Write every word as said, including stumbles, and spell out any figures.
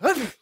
Huh?